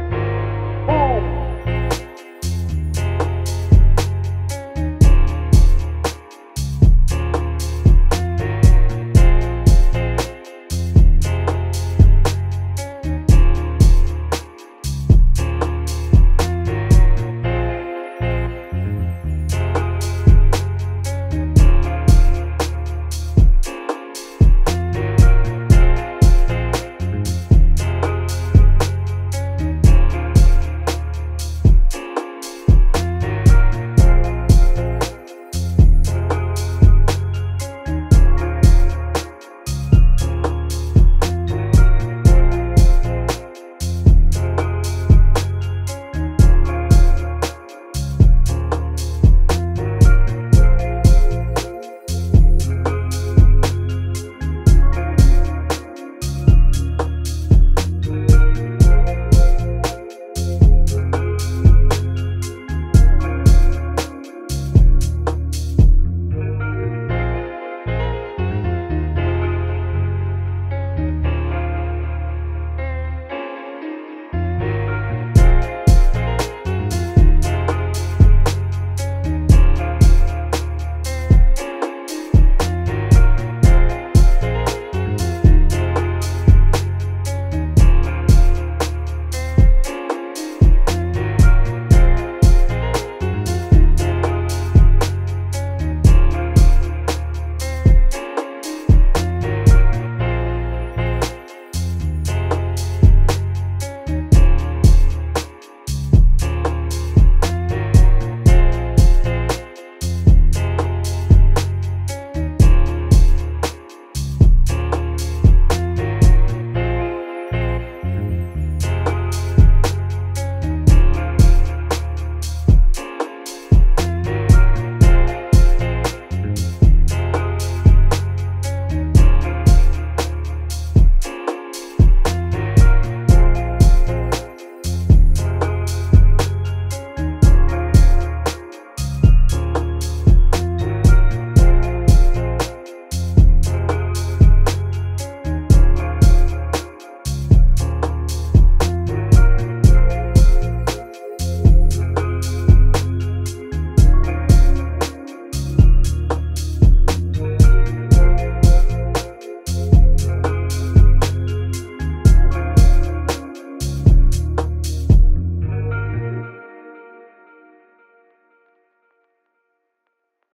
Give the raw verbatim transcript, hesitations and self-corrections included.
it.